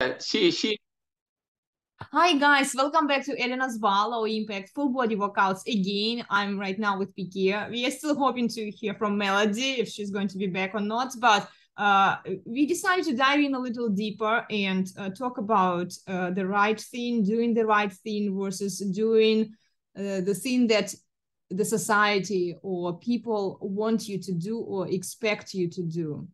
Hi guys, welcome back to Elena's Barre or Impact Full Body Workouts again. I'm right now with Pikia. We are still hoping to hear from Melody if she's going to be back or not, but we decided to dive in a little deeper and talk about the right thing, doing the right thing versus doing the thing that the society or people want you to do or expect you to do.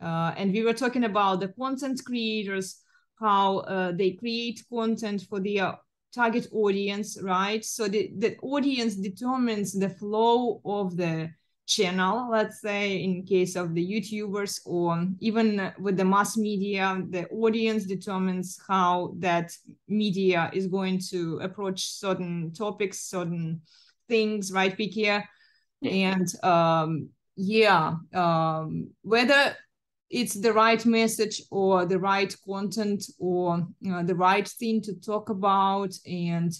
And we were talking about the content creators, how they create content for their target audience, right? So the audience determines the flow of the channel, let's say, in case of the YouTubers, or even with the mass media, the audience determines how that media is going to approach certain topics, certain things, right, Pikia? And whether it's the right message or the right content or the right thing to talk about, and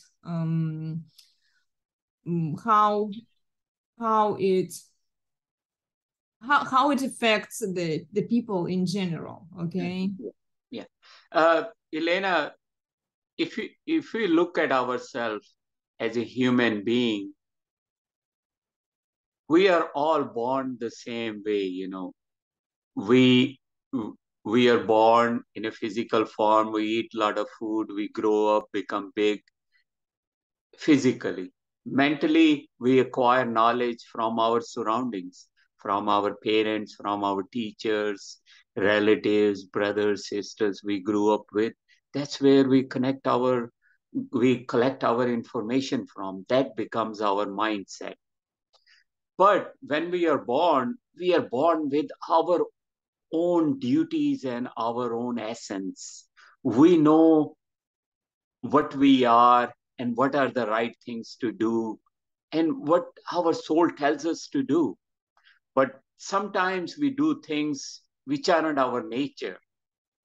how it affects the people in general. Okay. Yeah. Elena, if we look at ourselves as a human being, we are all born the same way, you know. We are born in a physical form, we eat a lot of food, we grow up, become big physically. Mentally, we acquire knowledge from our surroundings, from our parents, from our teachers, relatives, brothers, sisters we grew up with. That's where we collect our information from. That becomes our mindset. But when we are born with our own duties and our own essence. We know what we are and what are the right things to do and what our soul tells us to do. But sometimes we do things which aren't our nature.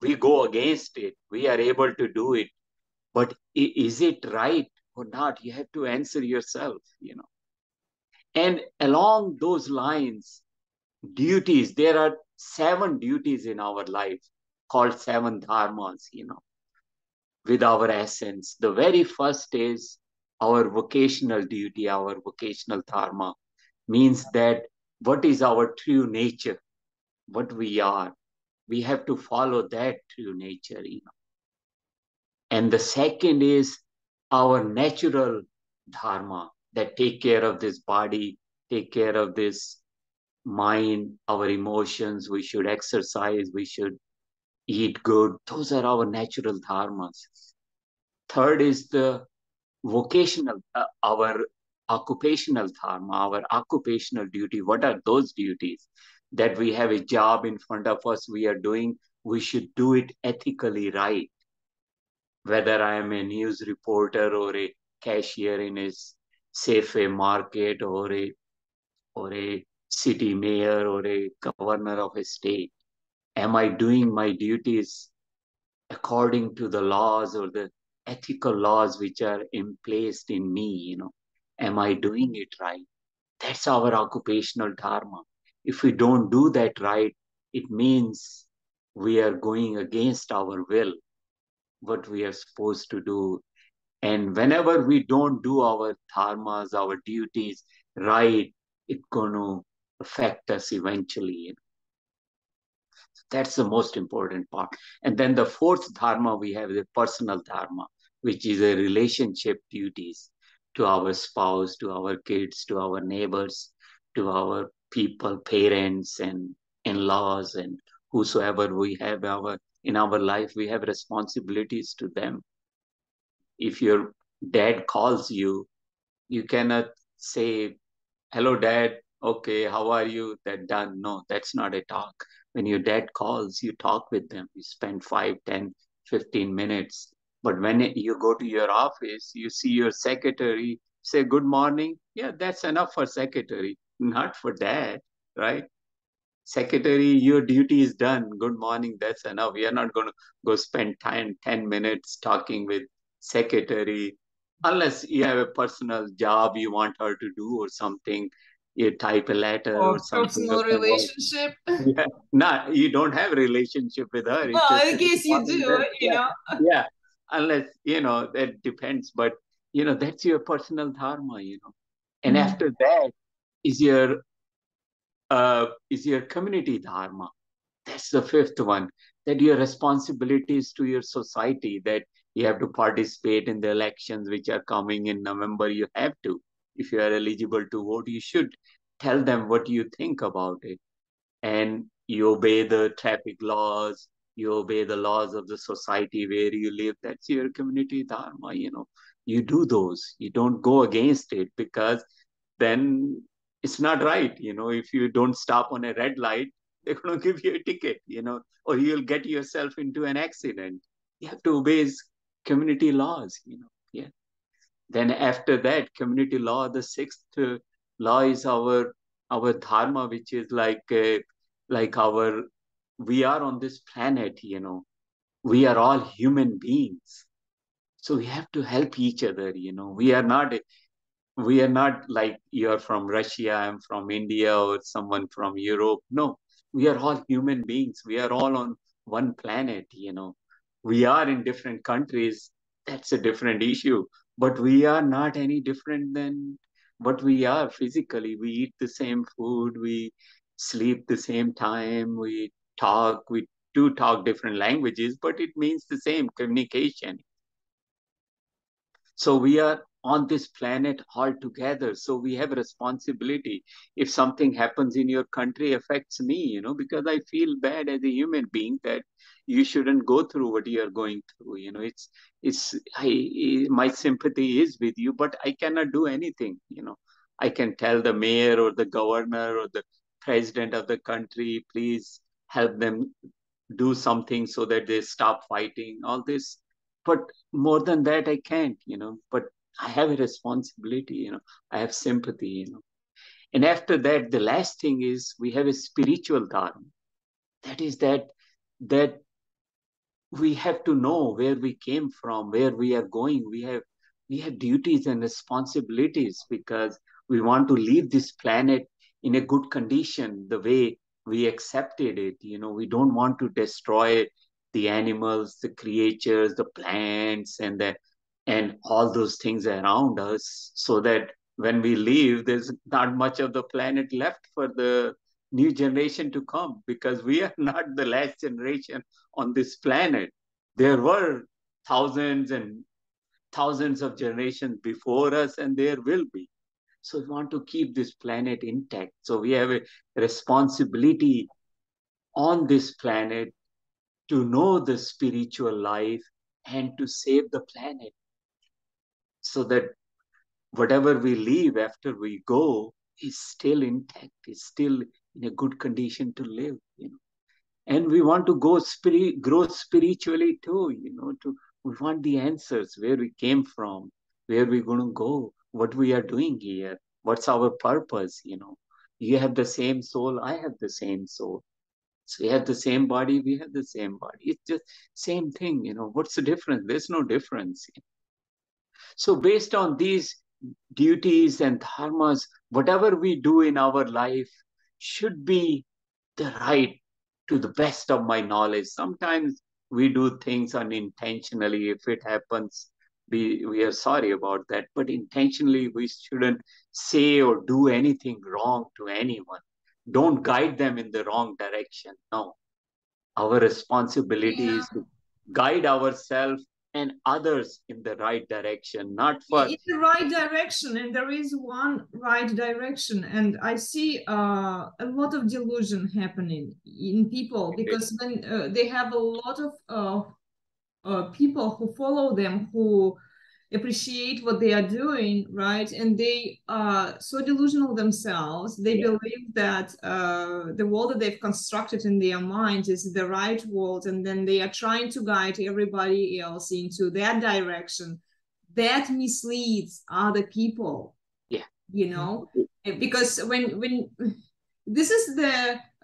We go against it. We are able to do it. But is it right or not? You have to answer yourself, you know. And along those lines, duties, there are 7 duties in our life called 7 dharmas, you know, with our essence. The very first is our vocational duty. Our vocational dharma means that what is our true nature, what we are. We have to follow that true nature, you know. And the second is our natural dharma, that take care of this body, take care of this mind, our emotions. We should exercise, we should eat good. Those are our natural dharmas. Third is the vocational, our occupational dharma, our occupational duty. What are those duties? That we have a job in front of us, we are doing, we should do it ethically right. Whether I am a news reporter or a cashier in a Safeway market or a city mayor or a governor of a state? Am I doing my duties according to the laws or the ethical laws which are emplaced in me, you know? Am I doing it right? That's our occupational dharma. If we don't do that right, it means we are going against our will, what we are supposed to do. And whenever we don't do our dharmas, our duties right, it's going to affect us eventually, you know. That's the most important part. And then the fourth dharma we have, the personal dharma, which is a relationship duties to our spouse, to our kids, to our neighbors, to our people, parents and in-laws and whosoever we have in our life. We have responsibilities to them. If your dad calls you, you cannot say, "Hello, Dad. Okay, how are you? That done." No, that's not a talk. When your dad calls, you talk with them. You spend 5, 10, 15 minutes. But when you go to your office, you see your secretary, say, "Good morning." Yeah, that's enough for secretary, not for dad, right? Secretary, your duty is done. Good morning, that's enough. We are not going to go spend 10 minutes talking with secretary. Unless you have a personal job you want her to do or something you type a letter or something. Personal relationship? Yeah. No, you don't have a relationship with her. Well, I guess you do, you know. Yeah, unless, you know, that depends. But, you know, that's your personal dharma, you know. And after that is your community dharma. That's the fifth one, that your responsibilities to your society, that you have to participate in the elections which are coming in November. You have to. If you are eligible to vote, you should tell them what you think about it. And you obey the traffic laws. You obey the laws of the society where you live. That's your community dharma, you know. You do those. You don't go against it, because then it's not right. You know, if you don't stop on a red light, they're going to give you a ticket, you know, or you'll get yourself into an accident. You have to obey community laws, you know. Yeah. Then after that, community law, the sixth law is our dharma, which is like our, we are on this planet, you know. We are all human beings. So we have to help each other, you know. We are not like you're from Russia, I'm from India, or someone from Europe. No, we are all human beings. We are all on one planet, you know. We are in different countries. That's a different issue. But we are not any different than what we are physically. We eat the same food. We sleep the same time. We talk. We do talk different languages, but it means the same communication. So we are on this planet all together. So we have a responsibility. If something happens in your country, affects me, you know, because I feel bad as a human being that you shouldn't go through what you are going through. You know, my sympathy is with you, but I cannot do anything. You know, I can tell the mayor or the governor or the president of the country, please help them do something so that they stop fighting, all this. But more than that, I can't, you know, but I have a responsibility, you know, I have sympathy, you know. And after that, the last thing is we have a spiritual dharma. That is that we have to know where we came from, where we are going. We have duties and responsibilities, because we want to leave this planet in a good condition, the way we accepted it. You know, we don't want to destroy the animals, the creatures, the plants, and all those things around us, so that when we leave, there's not much of the planet left for the new generation to come, because we are not the last generation on this planet. There were thousands and thousands of generations before us, and there will be. So we want to keep this planet intact. So we have a responsibility on this planet to know the spiritual life and to save the planet, so that whatever we leave after we go is still intact, is still in a good condition to live, you know. And we want to grow spiritually too, you know, we want the answers, where we came from, where we're going to go, what we are doing here, what's our purpose, you know. You have the same soul, I have the same soul. So you have the same body, we have the same body. It's just same thing, you know. What's the difference? There's no difference. So based on these duties and dharmas, whatever we do in our life should be the right, to the best of my knowledge. Sometimes we do things unintentionally. If it happens, we are sorry about that. But intentionally, we shouldn't say or do anything wrong to anyone. Don't guide them in the wrong direction. No. Our responsibility is to guide ourselves and others in the right direction, not for... In the right direction, and there is one right direction. And I see a lot of delusion happening in people, because when they have a lot of people who follow them, who appreciate what they are doing, right? And they are so delusional themselves. They believe that the world that they've constructed in their mind is the right world. And then they are trying to guide everybody else into that direction. That misleads other people, you know? Because when this is the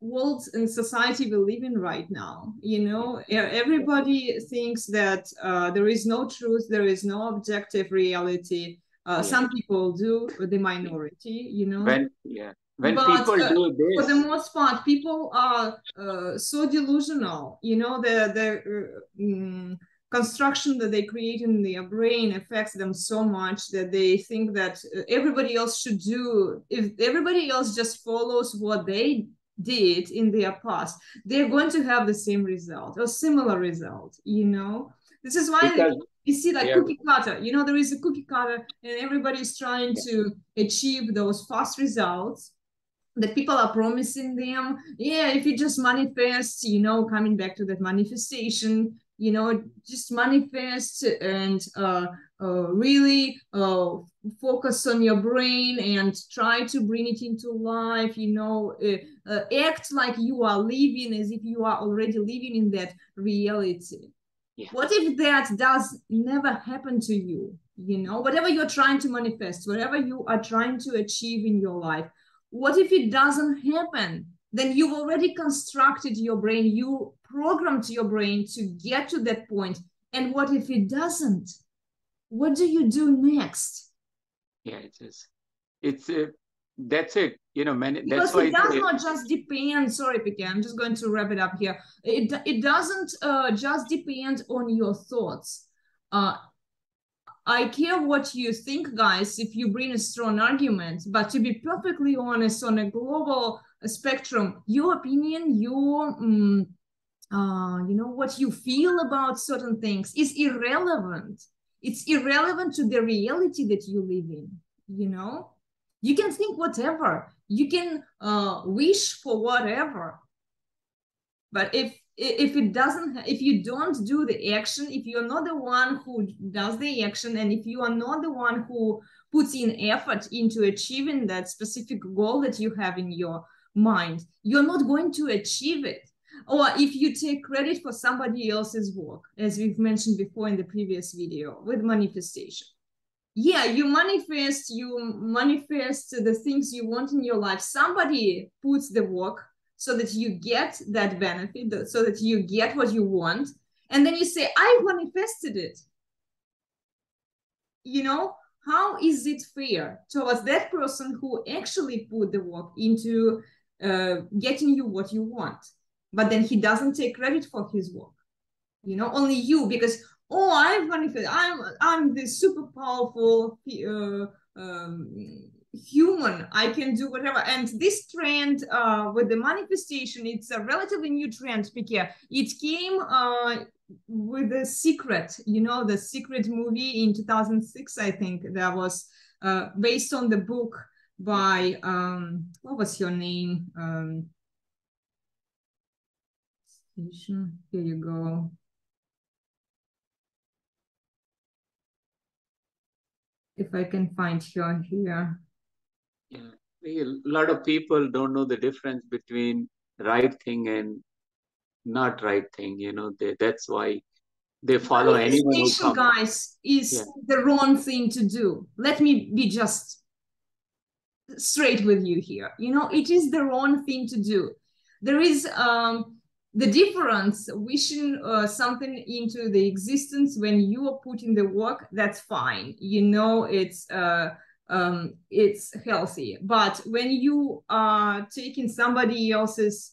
world and society we live in right now, you know, everybody thinks that there is no truth, there is no objective reality, Some people do, the minority, you know. When people do this, for the most part, people are so delusional, you know, the construction that they create in their brain affects them so much that they think that everybody else should do, if everybody else just follows what they did in their past, they're going to have the same result or similar result, you know. This is why you see like cookie cutter, you know, there is a cookie cutter and everybody's trying to achieve those fast results that people are promising them. Yeah, if you just manifest, you know, coming back to that manifestation, you know, just manifest and really focus on your brain and try to bring it into life, you know, act like you are living as if you are already living in that reality. Yeah. What if that does never happen to you? You know, whatever you're trying to manifest, whatever you are trying to achieve in your life, what if it doesn't happen? Then you've already constructed your brain. You programmed your brain to get to that point. And what if it doesn't? What do you do next? Yeah, it is. It's that's it. You know, because it does not just depend. Sorry, Pikia, I'm just going to wrap it up here. It doesn't just depend on your thoughts. I care what you think, guys, if you bring a strong argument, but to be perfectly honest, on a global spectrum, your opinion, your, you know, what you feel about certain things is irrelevant. It's irrelevant to the reality that you live in, you know? You can think whatever, you can wish for whatever, but if you don't do the action, if you're not the one who does the action, and if you are not the one who puts in effort into achieving that specific goal that you have in your mind, you're not going to achieve it. Or if you take credit for somebody else's work, as we've mentioned before in the previous video with manifestation. Yeah, you manifest the things you want in your life. Somebody puts the work so that you get that benefit, so that you get what you want. And then you say, I manifested it. You know, how is it fair towards that person who actually put the work into getting you what you want? But then he doesn't take credit for his work. You know, only you, because, oh, I've manifested, I'm this super powerful human, I can do whatever. And this trend with the manifestation, it's a relatively new trend, Pikia. It came with The Secret, you know, The Secret movie in 2006, I think, that was based on the book by, what was her name? Here you go. If I can find her here. Yeah, a lot of people don't know the difference between right thing and not right thing. You know, that's why they follow anyone who comes. Guys, is the wrong thing to do. Let me be just straight with you here. You know, it is the wrong thing to do. There is the difference, wishing something into the existence when you are putting the work, that's fine. You know, it's healthy. But when you are taking somebody else's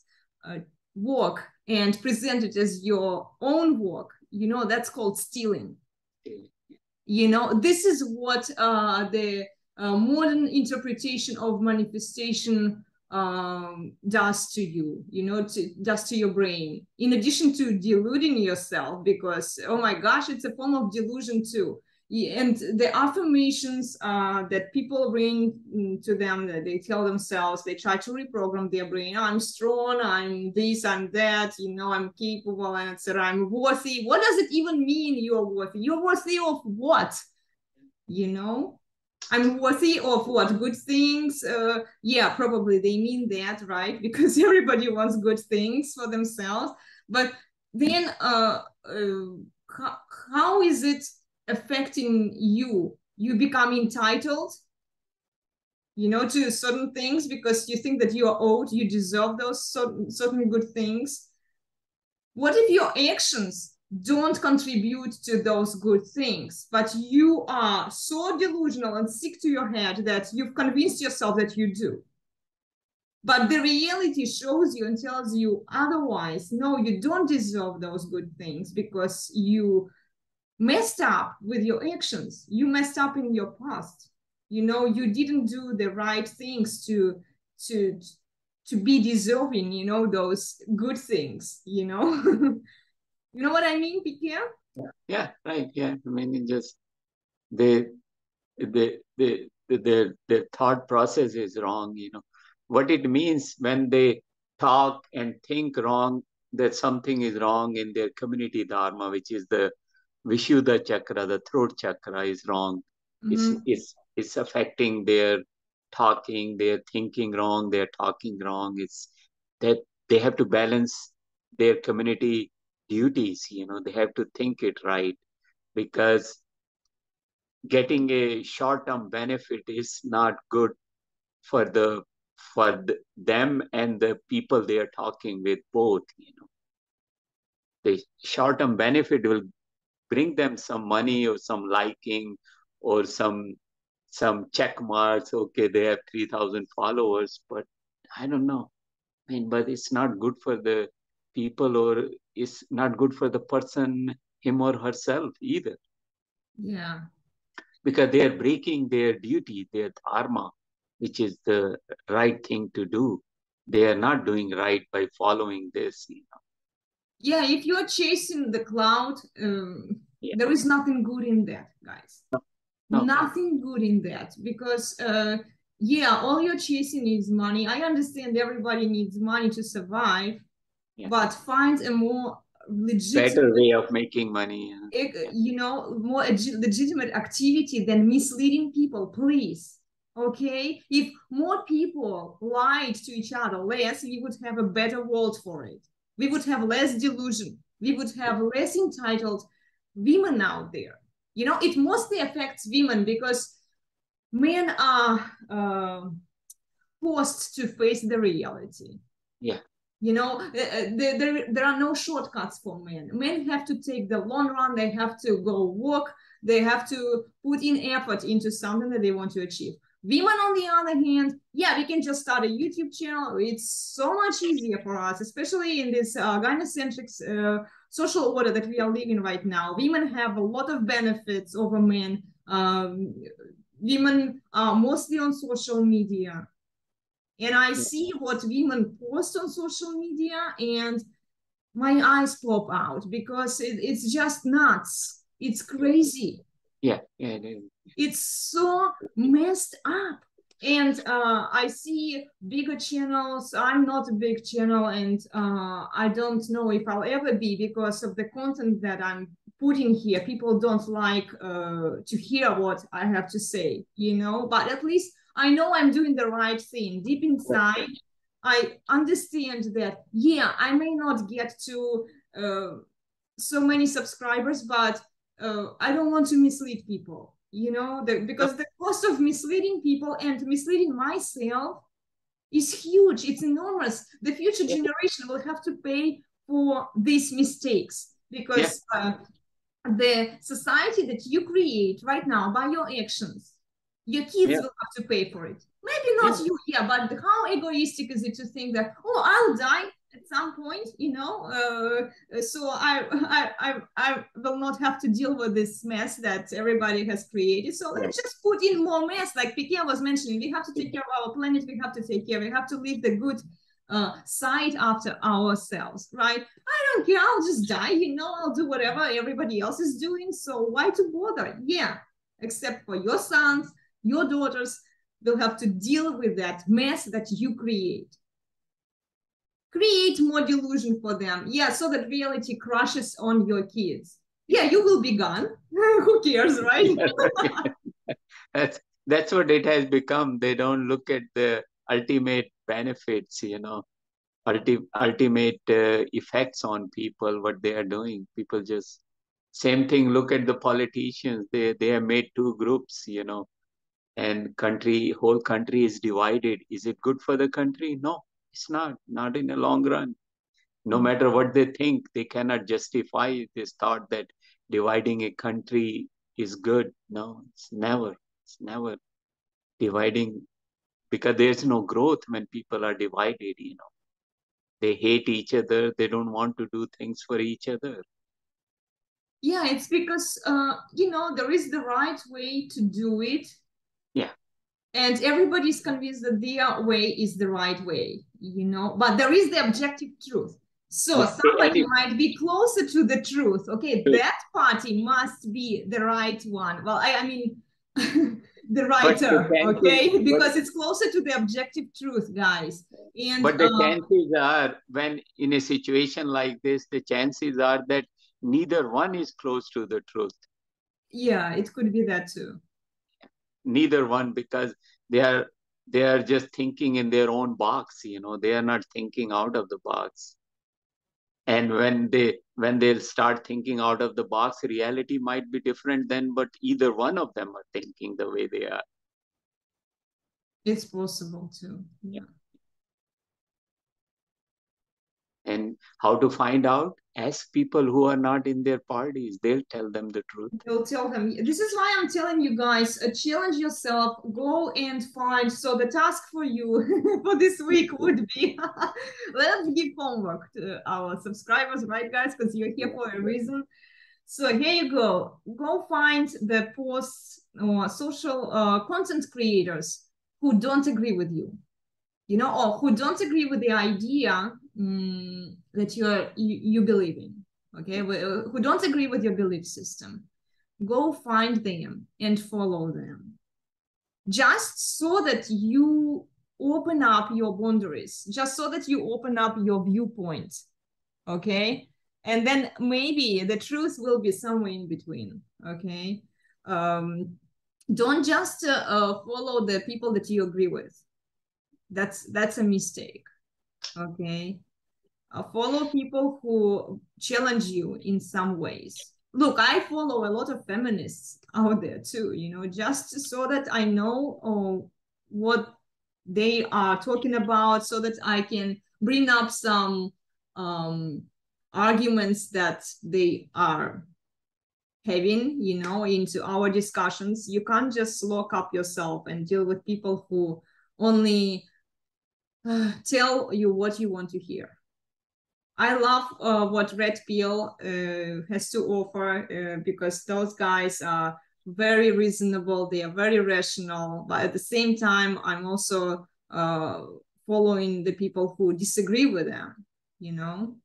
work and present it as your own work, you know, that's called stealing. You know, this is what the modern interpretation of manifestation does to you, you know, does to your brain, in addition to deluding yourself, because, oh my gosh, it's a form of delusion too. And the affirmations that people bring to them, that they tell themselves, they try to reprogram their brain. I'm strong, I'm this, I'm that, you know, I'm capable, and etc. I'm worthy. What does it even mean you're worthy? You're worthy of what? You know? I'm worthy of what? Good things? Yeah, probably they mean that, right? Because everybody wants good things for themselves. But then how is it affecting you? You become entitled, you know, to certain things because you think that you are owed, you deserve those certain good things. What if your actions don't contribute to those good things, but you are so delusional and sick to your head that you've convinced yourself that you do. But the reality shows you and tells you otherwise. No, you don't deserve those good things because you messed up with your actions. You messed up in your past. You know, you didn't do the right things to be deserving, you know, those good things, you know. You know what I mean, Pikia? Yeah, right. Yeah. I mean, it just their thought process is wrong, you know. What it means when they talk and think wrong, that something is wrong in their community dharma, which is the Vishuddha chakra, the throat chakra is wrong. Mm-hmm. It's affecting their talking, their thinking wrong, their talking wrong. It's that they have to balance their community duties, you know, they have to think it right, because getting a short-term benefit is not good for the them and the people they are talking with both, you know. The short-term benefit will bring them some money or some liking or some check marks. Okay, they have 3,000 followers, but I don't know. I mean, but it's not good for the people, or it's not good for the person, him or herself either. Yeah. Because they are breaking their duty, their dharma, which is the right thing to do. They are not doing right by following this, you know. Yeah, if you are chasing the cloud, there is nothing good in that, guys. No. Nothing good in that, because all you're chasing is money. I understand everybody needs money to survive, but find a more legitimate, better way of making money. You know, more legitimate activity than misleading people, please. Okay, if more people lied to each other less, we would have a better world for it. We would have less delusion. We would have less entitled women out there. You know, it mostly affects women because men are forced to face the reality. Yeah. You know, there are no shortcuts for men. Men have to take the long run. They have to go walk. They have to put in effort into something that they want to achieve. Women, on the other hand, we can just start a YouTube channel. It's so much easier for us, especially in this gynocentric social order that we are living right now. Women have a lot of benefits over men. Women are mostly on social media. And I see what women post on social media and my eyes pop out because it's just nuts. It's crazy. Yeah, it is. It's so messed up. And I see bigger channels. I'm not a big channel, and I don't know if I'll ever be because of the content that I'm putting here. People don't like to hear what I have to say, you know, but at least I know I'm doing the right thing. Deep inside, I understand that, I may not get to so many subscribers, but I don't want to mislead people, you know, because the cost of misleading people and misleading myself is huge. It's enormous. The future generation will have to pay for these mistakes because the society that you create right now by your actions, your kids will have to pay for it. Maybe not you, but how egoistic is it to think that, oh, I'll die at some point, you know, so I will not have to deal with this mess that everybody has created. So let's just put in more mess. Like Pikia was mentioning, we have to take care of our planet. We have to leave the good side after ourselves, right? I don't care. I'll just die. You know, I'll do whatever everybody else is doing. So why to bother? Yeah, except for your sons, your daughters will have to deal with that mess that you create. Create more delusion for them. Yeah, so that reality crashes on your kids. Yeah, you will be gone. Who cares, right? That's what it has become. They don't look at the ultimate benefits, you know, ultimate effects on people, what they are doing. People just, same thing, look at the politicians. They have made two groups, you know, and whole country is divided. Is it good for the country? No. It's not in the long run. no matter what they think, they cannot justify this thought that dividing a country is good. No, it's never dividing, because there's no growth when people are divided, you know. They hate each other. They don't want to do things for each other. Yeah, it's because, you know, there is the right way to do it. Yeah. And everybody's convinced that their way is the right way, you know, but there is the objective truth. So yes, somebody might be closer to the truth. Okay, that party must be the right one. Well, I mean, the writer, okay? Because it's closer to the objective truth, guys. And, but the chances are, when in a situation like this, the chances are that neither one is close to the truth. Yeah, it could be that too. Neither one, because they are just thinking in their own box, you know, they are not thinking out of the box. And when they'll start thinking out of the box, reality might be different then, but either one of them are thinking the way they are. It's possible too. Yeah. And how to find out? Ask people who are not in their parties. They'll tell them the truth. They'll tell them. This is why I'm telling you guys, challenge yourself, go and find. So the task for you for this week would be, let's give homework to our subscribers, right guys? Because you're here for a reason. So here you go. Go find the posts or social content creators who don't agree with you, you know, or who don't agree with the idea that you believe in, okay? Who don't agree with your belief system. Go find them and follow them. Just so that you open up your boundaries, just so that you open up your viewpoint, okay? And then maybe the truth will be somewhere in between, okay? Don't just follow the people that you agree with. That's a mistake, okay? Follow people who challenge you in some ways. Look, I follow a lot of feminists out there too, you know, just so that I know what they are talking about, so that I can bring up some arguments that they are having, you know, into our discussions. You can't just lock up yourself and deal with people who only tell you what you want to hear. I love what Red Pill has to offer, because those guys are very reasonable. They are very rational. But at the same time, I'm also following the people who disagree with them, you know.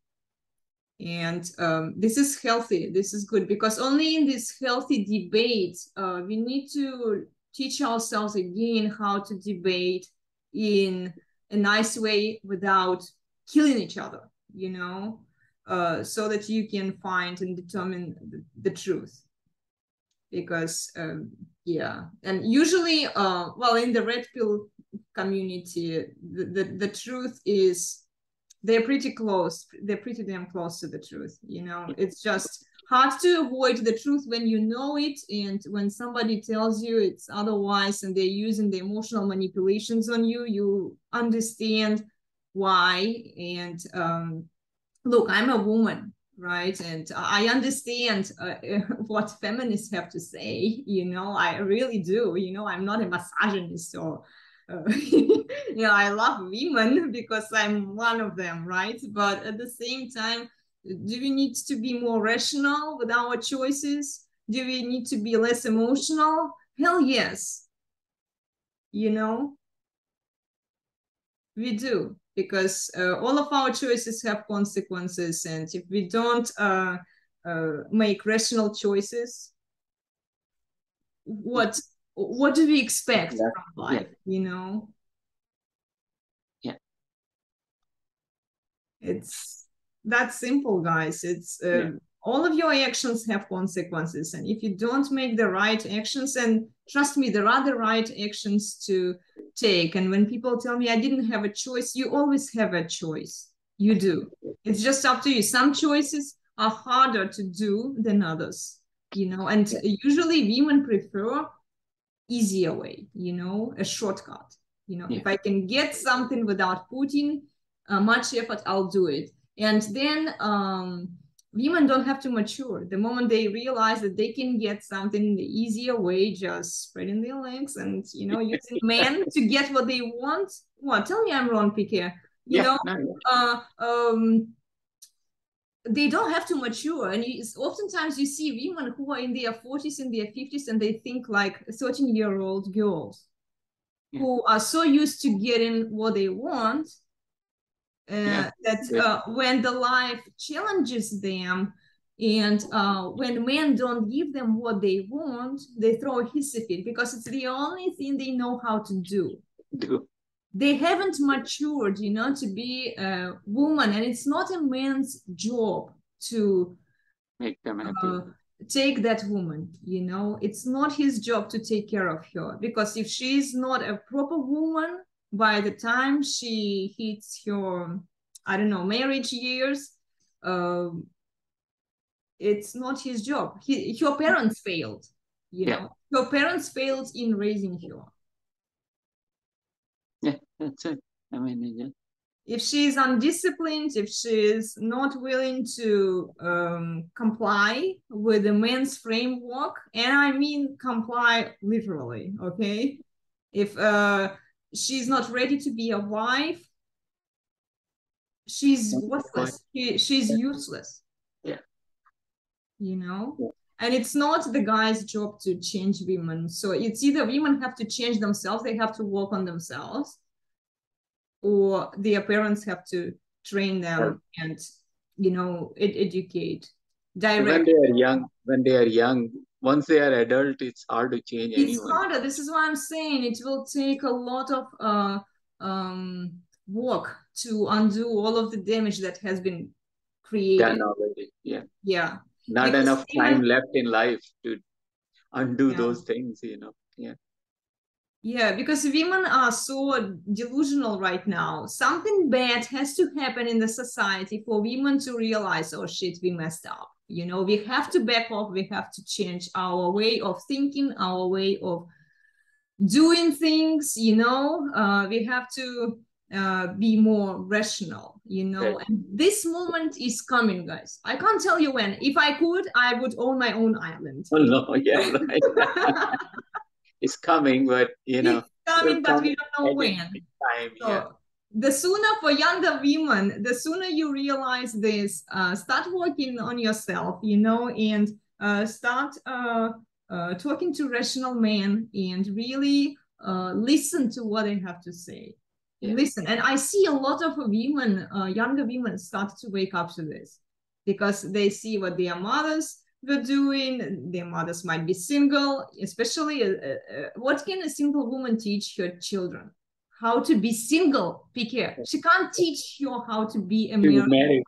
And this is healthy. This is good, because only in this healthy debate, we need to teach ourselves again how to debate in a nice way without killing each other, you know, so that you can find and determine the truth. Because, yeah, and usually, well, in the Red Pill community, the truth is, they're pretty close. They're pretty damn close to the truth, you know. It's just hard to avoid the truth when you know it, and when somebody tells you it's otherwise and they're using the emotional manipulations on you, you understand why. And look, I'm a woman, right? And I understand what feminists have to say, you know. I really do, you know. I'm not a misogynist or you know, I love women because I'm one of them, right? But at the same time, do we need to be more rational with our choices? Do we need to be less emotional? Hell yes. You know, we do, because all of our choices have consequences. And if we don't make rational choices, what do we expect from life, you know? Yeah. It's that simple, guys. It's all of your actions have consequences. And if you don't make the right actions, and trust me, there are the right actions to take. And when people tell me I didn't have a choice, you always have a choice. You do. It's just up to you. Some choices are harder to do than others, you know? And usually women prefer easier way, you know, a shortcut, you know. If I can get something without putting much effort, I'll do it. And then women don't have to mature. The moment they realize that they can get something in the easier way, just spreading their legs and, you know, using men to get what they want. What? Tell me I'm wrong, Pikia. They don't have to mature. And oftentimes you see women who are in their 40s and their 50s, and they think like 13-year-old girls who are so used to getting what they want that when the life challenges them and when men don't give them what they want, they throw a hissy fit because it's the only thing they know how to do. They haven't matured, you know, to be a woman. And it's not a man's job to make them happy. Take that woman, you know. It's not his job to take care of her, because if she's not a proper woman, by the time she hits her, I don't know, marriage years, it's not his job. Her parents failed, you know. Her parents failed in raising her. That's it. I mean, if she's undisciplined, if she's not willing to comply with the man's framework, and I mean comply literally, okay? If she's not ready to be a wife, she's worthless. She's useless. Yeah. You know? Yeah. And it's not the guy's job to change women. So it's either women have to change themselves, they have to work on themselves, or their parents have to train them and, you know, educate directly. When they are young, once they are adult, it's hard to change anyone. It's harder. This is why I'm saying it will take a lot of work to undo all of the damage that has been created. Done already. Yeah. Yeah. Not enough time left in life to undo those things, you know. Yeah. Yeah, because women are so delusional right now. Something bad has to happen in the society for women to realize, oh shit, we messed up. You know, we have to back off. We have to change our way of thinking, our way of doing things, you know. We have to be more rational, you know. And this moment is coming, guys. I can't tell you when. If I could, I would own my own island. Oh, no, yeah, right. It's coming, but you know. It's coming, but we don't know when. Time, so the sooner for younger women, the sooner you realize this, start working on yourself, you know, and start talking to rational men and really listen to what they have to say. Yeah. Listen, and I see a lot of women, younger women, start to wake up to this because they see what their mothers were doing. Their mothers might be single, especially what can a single woman teach her children? How to be single, Pikia. She can't teach you how to be a married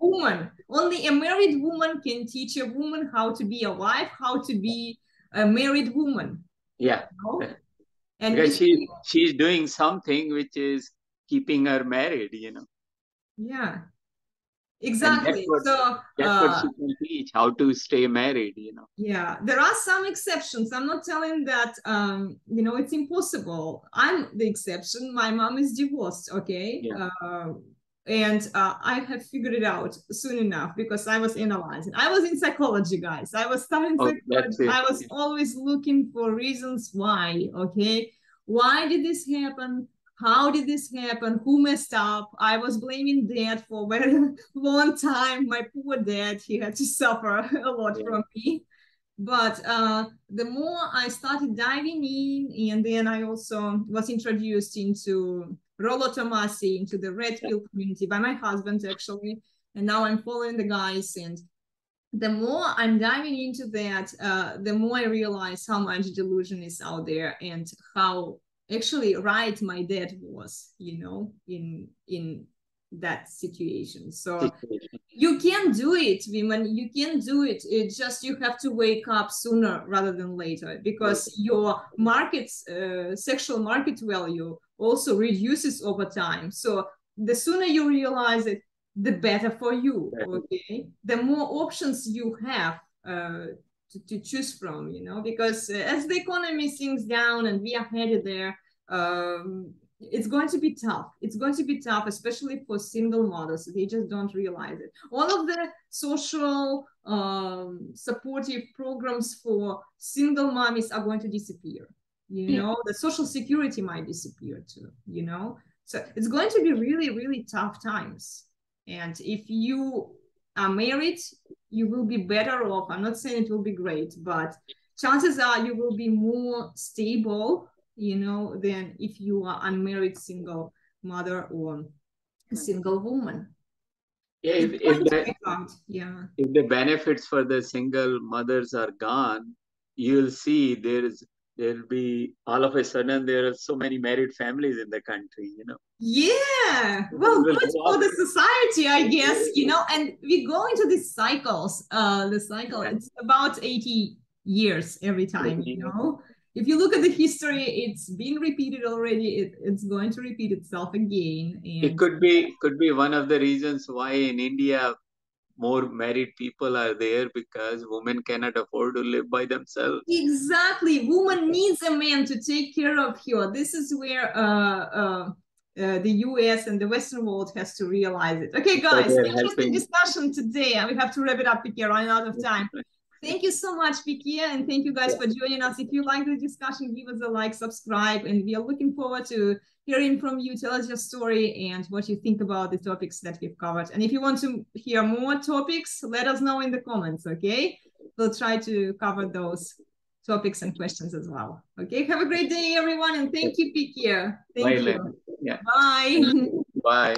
woman. Only a married woman can teach a woman how to be a wife, how to be a married woman. Yeah. You know? And because she's doing something which is keeping her married, you know. Yeah. Exactly. That's what she can teach, how to stay married, you know. Yeah, there are some exceptions. I'm not telling that, you know, it's impossible. I'm the exception. My mom is divorced, okay? Yeah. And I have figured it out soon enough because I was analyzing. I was in psychology, guys. I was studying psychology. I was always looking for reasons why, okay? Why did this happen? How did this happen? Who messed up? I was blaming dad for a very long time. My poor dad, he had to suffer a lot from me. But the more I started diving in, and then I also was introduced into Rollo Tomasi, into the Red Pill community by my husband, actually. And now I'm following the guys. And the more I'm diving into that, the more I realize how much delusion is out there and how actually right my dad was, you know, in that situation. So you can do it, women. You can do it. It's just you have to wake up sooner rather than later, because your market's sexual market value also reduces over time. So the sooner you realize it, the better for you. Okay, the more options you have to choose from, you know, because as the economy sinks down and we are headed there, It's going to be tough. It's going to be tough, especially for single mothers. They just don't realize it. All of the social supportive programs for single mommies are going to disappear. You know, the social security might disappear too, you know? So it's going to be really, really tough times. And if you are married, you will be better off. I'm not saying it will be great, but chances are you will be more stable, you know, than if you are unmarried single mother or a single woman. Yeah, if the benefits for the single mothers are gone, you'll see there'll be all of a sudden there are so many married families in the country, you know. Yeah, well, good for the society, I guess, you know. And we go into these cycles. It's about 80 years every time, you know. If you look at the history, it's been repeated already. It's going to repeat itself again. And it could be one of the reasons why in India more married people are there, because women cannot afford to live by themselves. Exactly. Woman needs a man to take care of her. This is where the US and the Western world has to realize it. Okay, guys, interesting discussion today. And we have to wrap it up because I'm running out of time. Thank you so much, Pikia, and thank you guys for joining us. If you like the discussion, give us a like, subscribe, and we are looking forward to hearing from you. Tell us your story and what you think about the topics that we've covered. And if you want to hear more topics, let us know in the comments, okay? We'll try to cover those topics and questions as well. Okay, have a great day, everyone, and thank you, Pikia. Thank you. Elena. Yeah. Bye. Bye.